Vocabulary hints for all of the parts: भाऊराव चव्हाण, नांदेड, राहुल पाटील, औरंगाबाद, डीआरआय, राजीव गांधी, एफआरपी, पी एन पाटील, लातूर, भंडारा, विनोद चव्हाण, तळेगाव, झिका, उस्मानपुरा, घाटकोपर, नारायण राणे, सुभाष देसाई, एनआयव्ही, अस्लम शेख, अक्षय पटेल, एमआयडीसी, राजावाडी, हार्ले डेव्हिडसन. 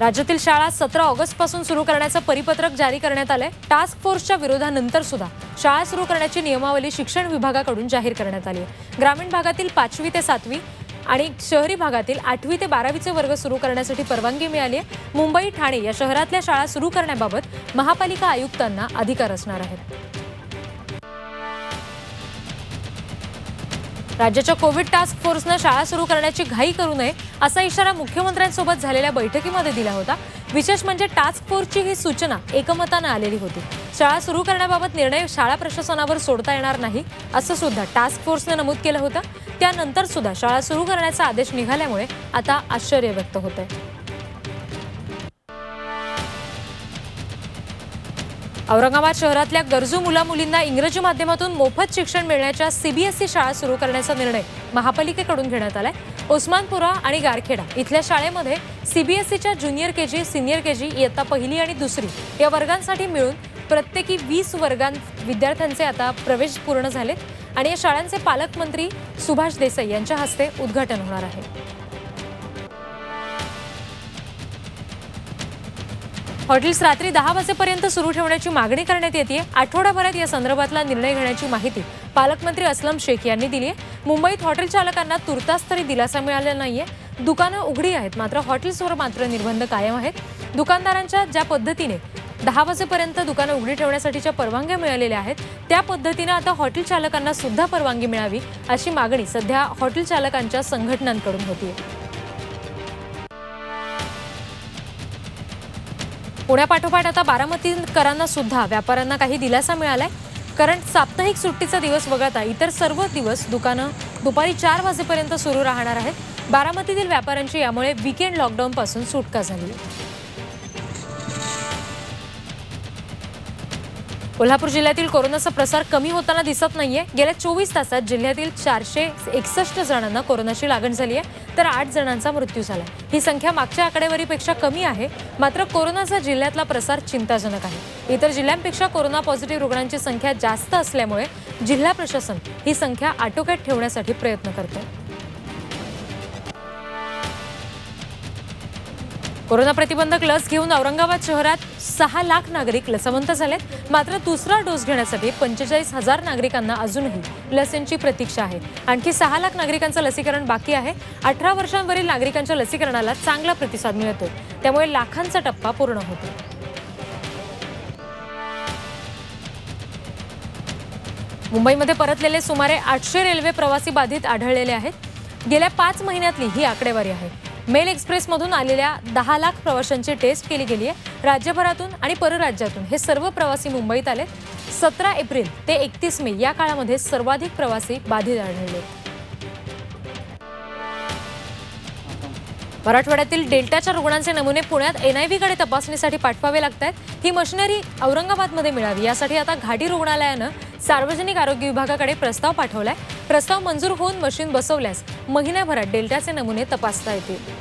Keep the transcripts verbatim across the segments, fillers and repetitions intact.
राज्यातील शाळा सतरा ऑगस्ट पासून सुरू करण्याचं परिपत्रक जारी करण्यात आले। टास्क फोर्सच्या विरोधानंतर सुद्धा शाळा सुरू करण्याची नियमावली शिक्षण विभागाकडून जाहीर करण्यात आली आहे। ग्रामीण भागातील पाचवी ते सातवी आणि शहरी भागातील आठवी ते बारावीचे वर्ग सुरू करण्यासाठी परवानगी मिळाली आहे। मुंबई, ठाणे या शहरातल्या शाळा सुरू करण्याबाबत महापालिका आयुक्तांना अधिकार असणार आहेत। राज्याच्या कोविड टास्क फोर्सने शाळा सुरू करण्याची घाई करू नये असा इशारा मुख्यमंत्र्यांसोबत झालेल्या बैठकीमध्ये दिला होता। विशेष म्हणजे टास्क फोर्सची ही सूचना एकमताने आलेली होती। शाळा सुरू करण्याबाबत निर्णय शाळा प्रशासनावर सोडता येणार नाही असं सुद्धा टास्क फोर्सने नमूद केलं होतं। त्यानंतर सुद्धा शाळा सुरू करण्याचा आदेश निघाल्यामुळे आता आश्चर्य व्यक्त होतंय। औरंगाबाद शहरातल्या गरजू मुलामुलींना इंग्रजी माध्यमातून मोफत शिक्षण मिळण्याच्या सीबीएसई शाळा सुरू करण्याचा निर्णय महापालिकेकडून घेण्यात आलाय। उस्मानपुरा आणि गारखेडा इथल्या शाळेमध्ये सीबीएसईच्या ज्युनियर केजी, सिनियर केजी, इयत्ता पहिली आणि दुसरी या वर्गांसाठी मिळून प्रत्येकी वीस वर्गां विद्यार्थ्यांचे आता प्रवेश पूर्ण झालेत आणि या शाळांचे पालकमंत्री सुभाष देसाई यांच्या हस्ते उद्घाटन होणार आहे। हॉटेल्स रात्री दहा वाजेपर्यंत सुरू ठेवण्याची मागणी करण्यात येते। आठवडाभरात या संदर्भातला निर्णय घेण्याची माहिती पालकमंत्री अस्लम शेख यांनी दिली आहे। मुंबईत हॉटेल चालकांना तुर्तास तरी दिलासा मिळाला नाहीये। दुकानं उघडी आहेत मात्र हॉटेल्सवर मात्र निर्बंध कायम आहेत। दुकानदारांच्या ज्या पद्धतीने दहा वाजेपर्यंत दुकानं उघडी ठेवण्यासाठीच्या परवानग्या मिळालेल्या आहेत त्या पद्धतीने आता हॉटेल चालकांना सुद्धा परवानगी मिळावी अशी मागणी सध्या हॉटेल चालकांच्या संघटनांकडून होती आहे। पुण्यापाठोपाठ आता बारामतीकरांना सुद्धा व्यापाऱ्यांना काही दिलासा मिळालाय, कारण साप्ताहिक सुट्टीचा दिवस वगळता इतर सर्व दिवस दुकानं दुपारी चार वाजेपर्यंत सुरू राहणार आहेत। बारामतीतील व्यापाऱ्यांची यामुळे वीकेंड लॉकडाऊन पासून सुटका झाली। कोल्हापूर जिल्ह्यातील कोरोनाचा प्रसार कमी होताना दिसत नाहीये। गेल्या चोवीस तासात जिल्ह्यातील चारशे एकसष्ट जणांना कोरोनाची लागण झाली आहे तर आठ जणांचा मृत्यू झाला। ही संख्या मागच्या आकडेवारीपेक्षा कमी आहे, मात्र कोरोनाचा जिल्ह्यातला प्रसार चिंताजनक आहे। इतर जिल्ह्यांपेक्षा कोरोना पॉझिटिव्ह रुग्णांची संख्या जास्त असल्यामुळे जिल्हा प्रशासन ही संख्या आटोक्यात ठेवण्यासाठी प्रयत्न करते। कोरोना प्रतिबंधक लस घेऊन औरंगाबाद शहरात सहा लाख नागरिक लसवंत झालेत, मात्र दुसरा डोस घेण्यासाठी पंचेचाळीस हजार नागरिकांना अजूनही लसींची प्रतीक्षा आहे। आणखी सहा लाख नागरिकांचं लसीकरण बाकी आहे। अठरा वर्षांवरील नागरिकांच्या लसीकरणाला चांगला प्रतिसाद मिळतो, त्यामुळे लाखांचा टप्पा पूर्ण होतो। मुंबईमध्ये परतलेले सुमारे आठशे रेल्वे प्रवासी बाधित आढळलेले आहेत। गेल्या पाच महिन्यातली ही आकडेवारी आहे। मेल एक्सप्रेसमधून आलेल्या दहा लाख प्रवाशांची टेस्ट केली गेली आहे। राज्यभरातून आणि परराज्यातून हे सर्व प्रवासी मुंबईत आले। सतरा एप्रिल ते एकतीस मे या काळामध्ये सर्वाधिक प्रवासी बाधित आढळले। मराठवाड्यातील डेल्टाच्या रुग्णांचे नमुने पुण्यात एनआयव्हीकडे तपासणीसाठी पाठवावे लागत आहेत। ही मशिनरी औरंगाबादमध्ये मिळावी यासाठी आता घाटी रुग्णालयानं सार्वजनिक आरोग्य विभागाकडे प्रस्ताव पाठवलाय। प्रस्ताव मंजूर होऊन मशीन बसवल्यास महिन्याभरात डेल्टाचे नमुने तपासता येतील।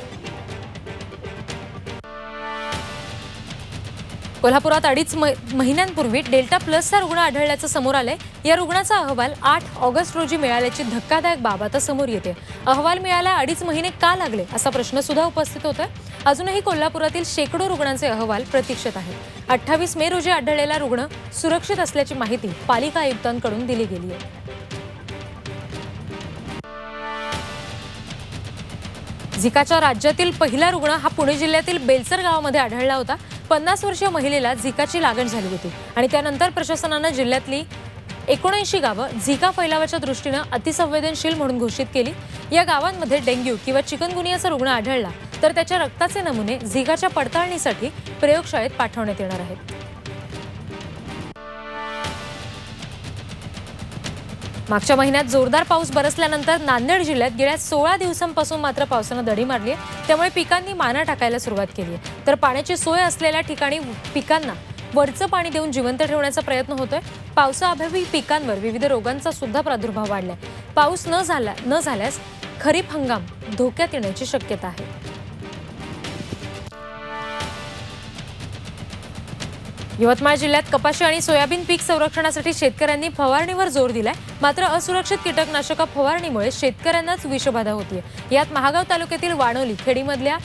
कोल्हापुरात अडीच महिन्यांपूर्वी डेल्टा प्लसचा रुग्ण आढळल्याचं समोर आलंय। या रुग्णाचा अहवाल आठ ऑगस्ट रोजी मिळाल्याची धक्कादायक बाब आता समोर येते। अहवाल मिळायला अडीच महिने का लागले असा प्रश्न सुद्धा उपस्थित होतोय। अजूनही कोल्हापुरातील शेकडो रुग्णांचे अहवाल प्रतीक्षेत आहेत। अठ्ठावीस मे रोजी आढळलेला रुग्ण सुरक्षित असल्याची माहिती पालिका आयुक्तांकडून दिली गेली आहे। झिकाचा राज्यातील पहिला रुग्ण हा पुणे जिल्ह्यातील बेलसर गावामध्ये आढळला होता। पन्नास वर्षीय महिलेला झिकाची लागण झाली होती आणि त्यानंतर प्रशासनानं जिल्ह्यातली एकोणऐंशी गावं झिका फैलावाच्या दृष्टीनं अतिसंवेदनशील म्हणून घोषित केली। या गावांमध्ये डेंग्यू किंवा चिकनगुनियाचा रुग्ण आढळला तर त्याच्या रक्ताचे नमुने झिकाच्या पडताळणीसाठी प्रयोगशाळेत पाठवण्यात येणार आहेत। मागच्या महिन्यात जोरदार पाऊस बरसल्यानंतर नांदेड जिल्ह्यात गेल्या सोळा दिवसांपासून मात्र पावसानं दडी मारली आहे, त्यामुळे पिकांनी माना टाकायला सुरुवात केली आहे। तर पाण्याची सोय असलेल्या ठिकाणी पिकांना वरचं पाणी देऊन जिवंत ठेवण्याचा प्रयत्न होतोय। पावसाअभावी पिकांवर विविध रोगांचा सुद्धा प्रादुर्भाव वाढलाय। पाऊस न झाला न झाल्यास खरीप हंगाम धोक्यात येण्याची शक्यता आहे। यवतमाळ जिल्ह्यात कपाशी आणि सोयाबीन पीक संरक्षणासाठी शेतकऱ्यांनी फवारणीवर जोर दिलाय, मात्र असुरक्षित कीटकनाशक फवारणीमुळे शेतकऱ्यांनाच विषबाधा होतीये। यात महागाव तालुक्यातील वाणोली खेडीमधल्या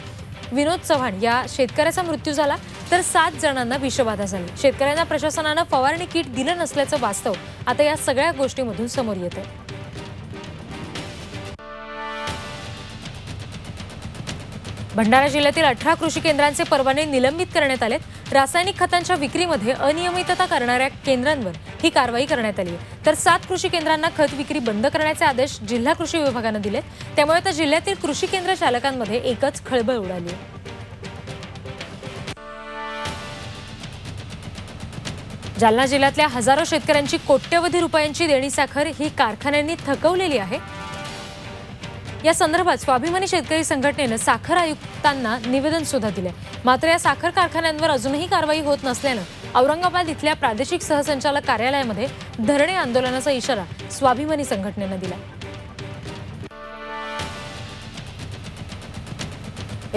विनोद चव्हाण या शेतकऱ्याचा मृत्यू झाला तर सात जणांना विषबाधा झाली। शेतकऱ्यांना प्रशासनाने फवारणी किट दिलं नसल्याचं वास्तव आता या सगळ्या गोष्टींमधून समोर येतं। भंडारा जिल्ह्यातील अठरा कृषी केंद्रांचे परवाने निलंबित करण्यात आलेत। रासायनिक खतांच्या विक्रीमध्ये अनियमितता करणाऱ्या केंद्रांवर ही कारवाई करण्यात आली आहे। तर सात कृषी केंद्रांना खत विक्री बंद करण्याचे आदेश जिल्हा कृषी विभागाने दिलेत। त्यामुळे आता जिल्ह्यातील कृषी केंद्र चालकांमध्ये एकच खळबळ उडाली आहे। जालना जिल्ह्यातल्या हजारो शेतकऱ्यांची कोट्यवधी रुपयांची देणी साखर ही कारखान्यांनी थकवलेली आहे। या संदर्भात स्वाभिमानी शेतकरी संघटनेने साखर आयुक्तांना निवेदन सुद्धा दिले। मात्र या साखर कारखान्यांवर अजूनही कारवाई होत नसल्याने औरंगाबाद इथल्या प्रादेशिक सहसंचालक कार्यालयामध्ये धरणे आंदोलनाचा इशारा स्वाभिमानी संघटनेने दिला।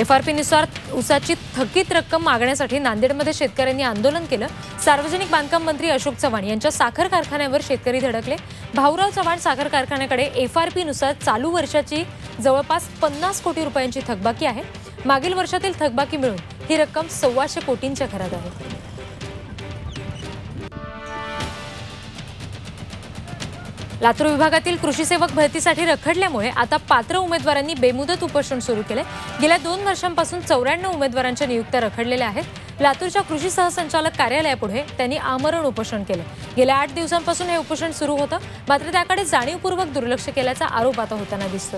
एफआरपी नुसार उसाची थकीत रक्कम मागण्यासाठी नांदेडमध्ये शेतकऱ्यांनी आंदोलन केलं। सार्वजनिक बांधकाम मंत्री अशोक चव्हाण यांच्या साखर कारखान्यावर शेतकरी धडकले। भाऊराव चव्हाण साखर कारखान्याकडे एफआरपी नुसार चालू वर्षाची जवळपास पन्नास कोटी रुपयांची थकबाकी आहे। मागील वर्षातील थकबाकी मिळून ही रक्कम सव्वाशे कोटींच्या घरात आहे। लातूर विभागातील कृषी सेवक भरतीसाठी रखडल्यामुळे आता पात्र उमेदवारांनी बेमुदत उपोषण सुरू केले। गेल्या दोन वर्षांपासून चौऱ्याण्णव उमेदवारांच्या नियुक्त्या रखडलेल्या आहेत। लातूरच्या कृषी सहसंचालक कार्यालयापुढे त्यांनी आमरण उपोषण केले। गेल्या आठ दिवसांपासून हे उपोषण सुरू होतं, मात्र त्याकडे जाणीवपूर्वक दुर्लक्ष केल्याचा आरोप आता होताना दिसतो।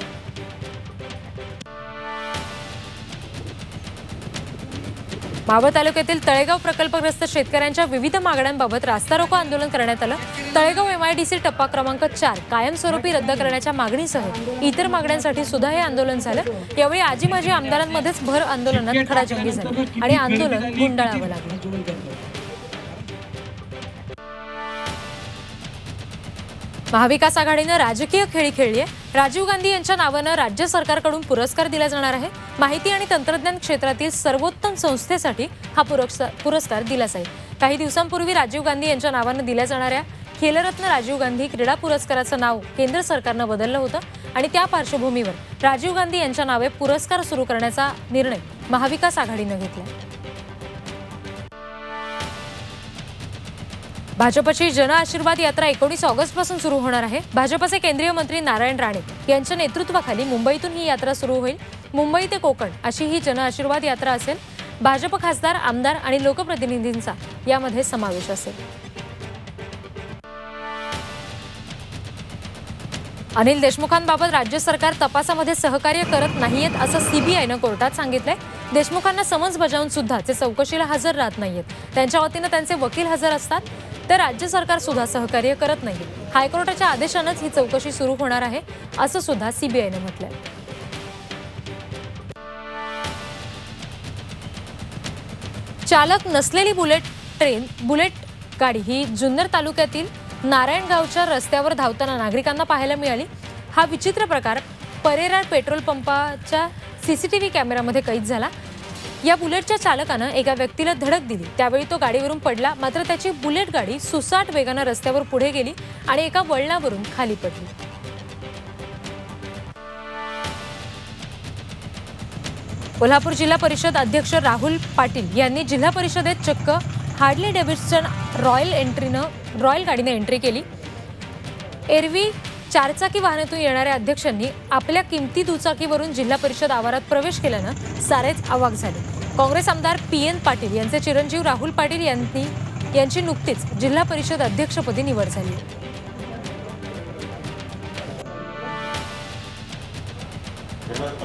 मावळ तालुक्यातील तळेगाव प्रकल्पग्रस्त शेतकऱ्यांच्या विविध मागण्यांबाबत रास्ता रोको आंदोलन करण्यात आलं। तळेगाव एमआयडीसी टप्पा क्रमांक चार कायमस्वरूपी रद्द करण्याच्या मागणीसह इतर मागण्यांसाठी सुद्धा हे आंदोलन झालं। यावेळी आजी माजी आमदारांमध्येच भर आंदोलनात खडाजंगी झाली आणि आंदोलन गुंडाळावं लागलं। महाविकास आघाडीने राजकीय खेळी खेळली आहे। राजीव गांधी यांच्या नावाने राज्य सरकारकडून पुरस्कार दिला जाणार आहे। माहिती आणि तंत्रज्ञान क्षेत्रातील सर्वोत्तम संस्थेसाठी हा पुरस्कार दिला जाईल। काही दिवसांपूर्वी राजीव गांधी यांच्या नावाने दिल्या जाणाऱ्या खेलरत्न राजीव गांधी क्रीडा पुरस्काराचं नाव केंद्र सरकारने बदललं होतं आणि त्या पार्श्वभूमीवर राजीव गांधी यांच्या नावे पुरस्कार सुरू करण्याचा निर्णय महाविकास आघाडीने घेतला। भाजपची जन आशीर्वाद यात्रा एकोणीस ऑगस्ट पासून सुरू होणार आहे। भाजपचे केंद्रीय मंत्री नारायण राणे यांच्या नेतृत्वाखाली मुंबईतून ही यात्रा सुरू होईल। मुंबई ते कोकण अशी ही जन आशीर्वाद यात्रा असेल। भाजप खासदार, आमदार आणि लोकप्रतिनिधींचा यामध्ये समावेश असेल। अनिल देशमुखांबाबत राज्य सरकार तपासामध्ये सहकार्य करत नाहीयेत असं सीबीआयने कोर्टात सांगितलंय। देशमुखांना समन्स बजावून सुद्धा ते चौकशीला हजर राहत नाहीयेत। त्यांच्या वतीनं त्यांचे वकील हजर असतात, तर राज्य सरकार सुद्धा सहकार्य करत नाही। हायकोर्टाच्या आदेशानेच ही चौकशी सुरू होणार आहे असं सुद्धा सीबीआयने म्हटलंय। चालक नसलेली बुलेट ट्रेन बुलेट गाडी ही जुन्नर तालुक्यातील नारायणगावच्या रस्त्यावर धावताना नागरिकांना पाहायला मिळाली। हा विचित्र प्रकार परेरार पेट्रोल पंपाच्या सीसीटीव्ही कॅमेरामध्ये कैद झाला। या बुलेटच्या चालकानं एका व्यक्तीला धडक दिली, त्यावेळी तो गाडीवरून पडला। मात्र त्याची बुलेट गाडी सुसाट वेगानं रस्त्यावर पुढे गेली आणि एका वळणावरून खाली पडली। कोल्हापूर जिल्हा परिषद अध्यक्ष राहुल पाटील यांनी जिल्हा परिषदेत चक्क हार्ले डेव्हिडसन रॉयल एंट्रीनं रॉयल गाडीने एंट्री केली। एरवी चारचाकी वाहनातून येणाऱ्या अध्यक्षांनी आपल्या किमती दुचाकीवरून जिल्हा परिषद आवारात प्रवेश केल्यानं सारेच अवाक झाले। काँग्रेस आमदार पी एन पाटील यांचे चिरंजीव राहुल पाटील यांनी यांची नुकतीच जिल्हा परिषद अध्यक्षपदी निवड झाली।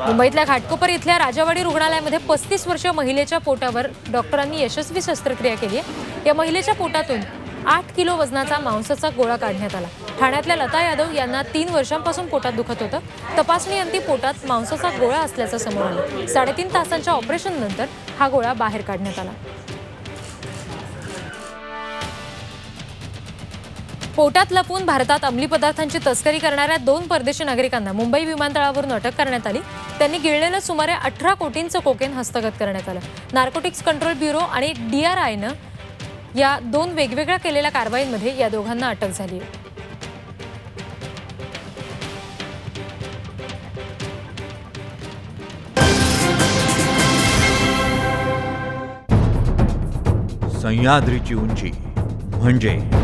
मुंबईतल्या घाटकोपर इथल्या राजावाडी रुग्णालयामध्ये पस्तीस वर्षीय महिलेच्या पोटावर डॉक्टरांनी यशस्वी शस्त्रक्रिया केली आहे। या महिलेच्या पोटातून आठ किलो वजनाचा मांसाचा गोळा काढण्यात आला। ठाण्यातल्या लता यादव यांना तीन वर्षांपासून पोटात दुखत होतं। तपासणीअंती पोटात मांसाचा गोळा असल्याचं समोर आलं। साडेतीन तासांच्या ऑपरेशननंतर हा गोळा बाहेर काढण्यात आला। पोटात लपून भारतात अंमली पदार्थांची तस्करी करणाऱ्या दोन परदेशी नागरिकांना मुंबई विमानतळावरून अटक करण्यात आली। त्यांनी गिळलेलं सुमारे अठरा कोटींचं कोकेन हस्तगत करण्यात आलं। नार्कोटिक्स कंट्रोल ब्युरो आणि डीआरआयनं या दोन वेगवेगळ्या केलेल्या कारवाईंमध्ये या दोघांना अटक झाली आहे। सह्याद्रीची उंची म्हणजे